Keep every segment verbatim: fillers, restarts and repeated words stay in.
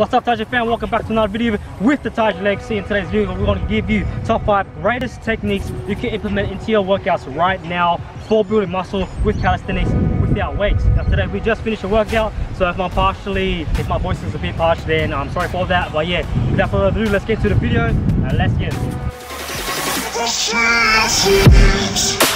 What's up, Taiji fam? Welcome back to another video with the Taj Legacy. In today's video, we're going to give you top five greatest techniques you can implement into your workouts right now for building muscle with calisthenics without weights. Now today we just finished a workout, so if I'm partially, if my voice is a bit harsh, then I'm sorry for that. But yeah, without further ado, let's get to the video and let's get into it.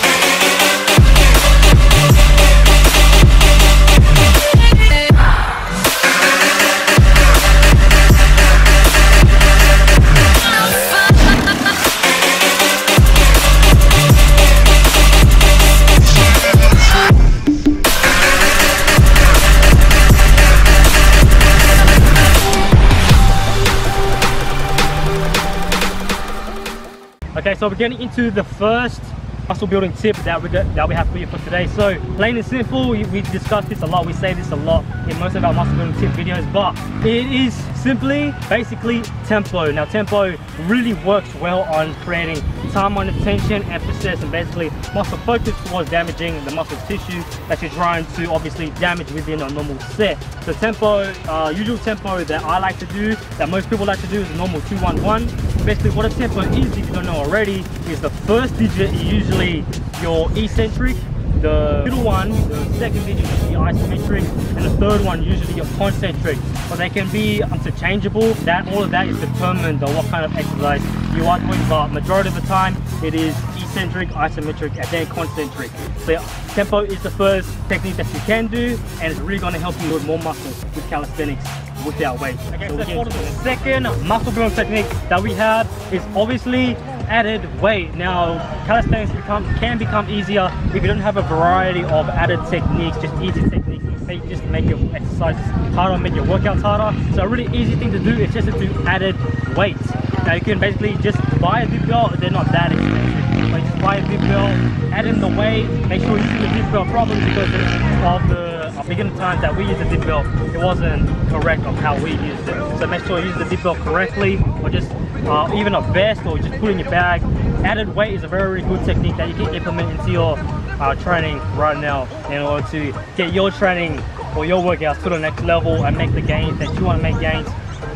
Okay, so we're getting into the first muscle building tip that we got, that we have for you for today. So plain and simple, we discuss this a lot, we say this a lot in most of our muscle building tip videos, but it is simply, basically tempo. Now tempo really works well on creating time under tension, emphasis, and basically muscle focus towards damaging the muscle tissue that you're trying to obviously damage within a normal set. So tempo, uh, usual tempo that I like to do, that most people like to do, is a normal two one one. Basically what a tempo is, if you don't know already, is the first digit is usually your eccentric, the middle one, the second digit is your isometric, and the third one usually your concentric. But they can be interchangeable. That all of that is determined on what kind of exercise you are doing, but majority of the time it is eccentric, isometric, and then concentric. So yeah, tempo is the first technique that you can do, and it's really going to help you build more muscle with calisthenics without weight. Okay, so, so the second muscle building technique that we have is obviously added weight. Now calisthenics become, can become easier if you don't have a variety of added techniques, just easy techniques. They just make your exercises harder, make your workouts harder. So a really easy thing to do is just to do added weight. Now you can basically just buy a dip belt, they're not that expensive. So you just buy a dip belt, add in the weight, make sure you see the dip belt properly, because of the beginning time that we used the dip belt, it wasn't correct of how we used it. So make sure you use the dip belt correctly, or just uh, even a vest, or just put in your bag. Added weight is a very, very good technique that you can implement into your uh, training right now in order to get your training or your workouts to the next level and make the gains that you want to make gains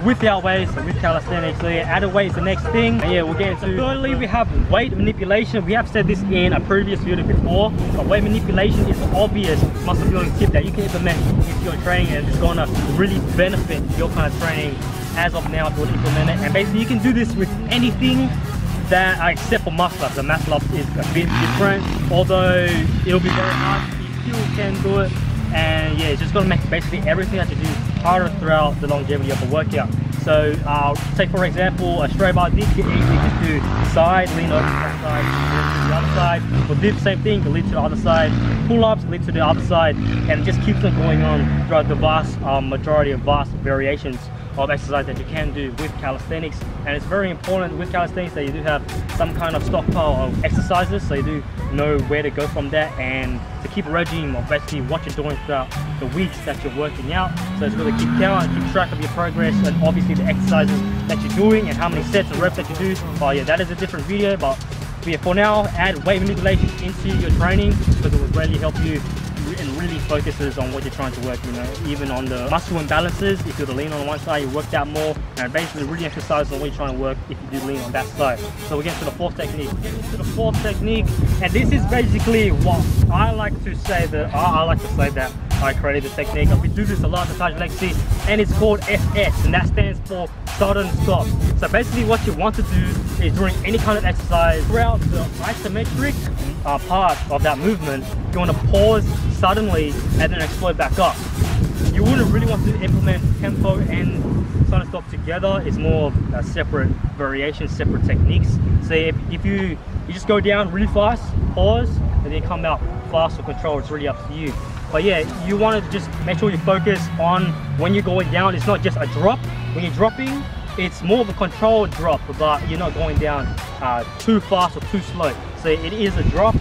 without weights and with calisthenics. So yeah, added weight is the next thing. And yeah, we'll get into. Thirdly, we have weight manipulation. We have said this in a previous video before, but weight manipulation is an obvious muscle building tip that you can implement into your training, and it's gonna really benefit your kind of training as of now if you implement it. And basically you can do this with anything that uh, except for muscle-ups. The muscle-ups is a bit different, although it'll be very hard, you still can do it. And yeah, it's just gonna make basically everything that you do harder throughout the longevity of a workout. So uh, take for example a straight bar dip, you can easily just do side, lean over to that side, to the other side. Or dip, same thing, lean to the other side. Pull-ups, lean to the other side, and it just keeps on going on throughout the vast um, majority of vast variations of exercise that you can do with calisthenics. And it's very important with calisthenics that you do have some kind of stockpile of exercises, so you do know where to go from that, and to keep a regime of basically what you're doing throughout the weeks that you're working out. So it's really keep count, keep track of your progress, and obviously the exercises that you're doing and how many sets and reps that you do. But yeah, that is a different video. But yeah, for now, add weight manipulation into your training, because it will really help you and really focuses on what you're trying to work, you know, even on the muscle imbalances. If you're lean on one side, you work out more, and basically really emphasize on what you're trying to work if you do lean on that side. So we're getting to the fourth technique. We're getting to the fourth technique, and this is basically what I like to say that I, I like to say that I created the technique. We do this a lot at Taj Legacy, and it's called S S, and that stands for sudden stop. So basically what you want to do is during any kind of exercise, throughout the isometric uh, part of that movement, you want to pause suddenly and then explode back up. You wouldn't really want to implement tempo and sudden stop together. It's more of a separate variation, separate techniques. So if, if you, you just go down really fast, pause, and then come out fast or controlled, it's really up to you. But yeah, you want to just make sure you focus on when you're going down. It's not just a drop. When you're dropping, it's more of a controlled drop, but you're not going down uh, too fast or too slow. So it is a drop,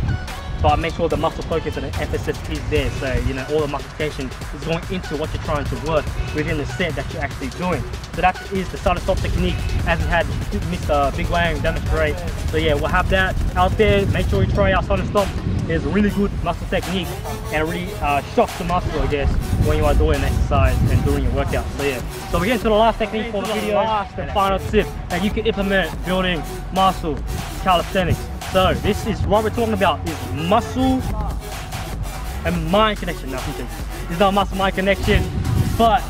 but make sure the muscle focus and the emphasis is there. So, you know, all the musculation is going into what you're trying to work within the set that you're actually doing. So that is the sudden stop technique, as we had Mister Big Wang demonstrate. So yeah, we'll have that out there. Make sure you try out sudden stop is really good muscle technique and really uh, shocks the muscle, I guess, when you are doing exercise and doing your workout. So yeah, so we get to the last technique for the video, last and final tip that you can implement building muscle calisthenics. So this is what we're talking about, is muscle and mind connection. Now it's not muscle mind connection, but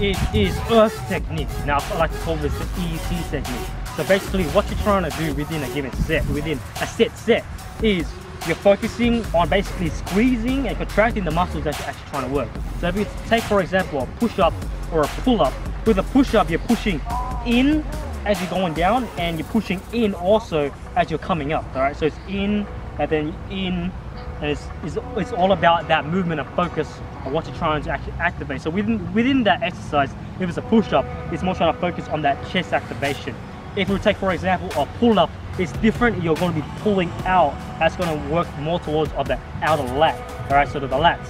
it is earth technique. Now I like to call this the E C technique. So basically what you're trying to do within a given set, within a set set, is you're focusing on basically squeezing and contracting the muscles that you're actually trying to work. So if you take, for example, a push-up or a pull-up, with a push-up you're pushing in as you're going down, and you're pushing in also as you're coming up. All right, so it's in and then in, and it's, it's, it's all about that movement and focus on what you're trying to actually activate. So within, within that exercise, if it's a push-up, it's more trying to focus on that chest activation. If we take, for example, a pull-up, it's different. You're going to be pulling out. That's going to work more towards of the outer lat, all right, so the lats.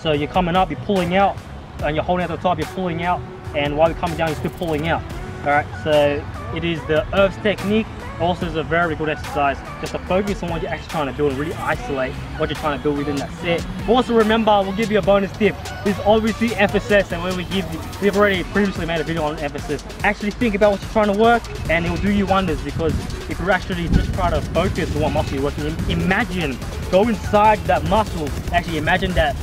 So you're coming up, you're pulling out, and you're holding at the top, you're pulling out, and while you're coming down, you're still pulling out. All right, so it is the E R V S technique. Also is a very good exercise, just to focus on what you're actually trying to build and really isolate what you're trying to build within that set. But also remember, we'll give you a bonus tip. This is obviously emphasis, and when we give you, we've already previously made a video on emphasis. Actually think about what you're trying to work, and it will do you wonders, because if you're actually just trying to focus on what muscle you're working in, imagine, go inside that muscle, actually imagine that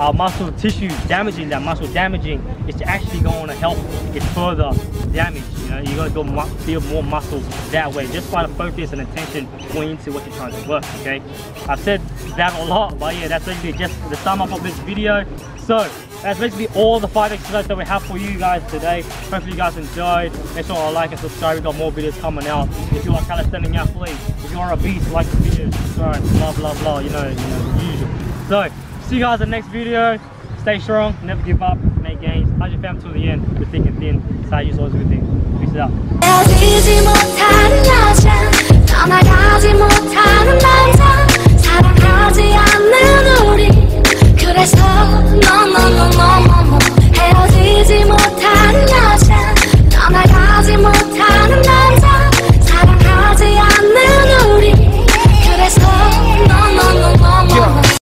our muscle tissue damaging, that muscle damaging, it's actually going to help it further damage. You know, you're going to go build more muscles that way, just by the focus and attention going into what you're trying to work, okay? I've said that a lot, but yeah, that's basically just the sum up of this video. So that's basically all the five exercises that we have for you guys today. Hopefully you guys enjoyed. Make sure to like and subscribe. We've got more videos coming out. If you are a calisthenic athlete, if you are a beast, like the video, subscribe, blah, blah, blah, you know, you know, usual. So, see you guys in the next video. Stay strong, never give up, make gains. Taiji fam till the end, we're thinking thin. Taiji's always a good thing. Peace out.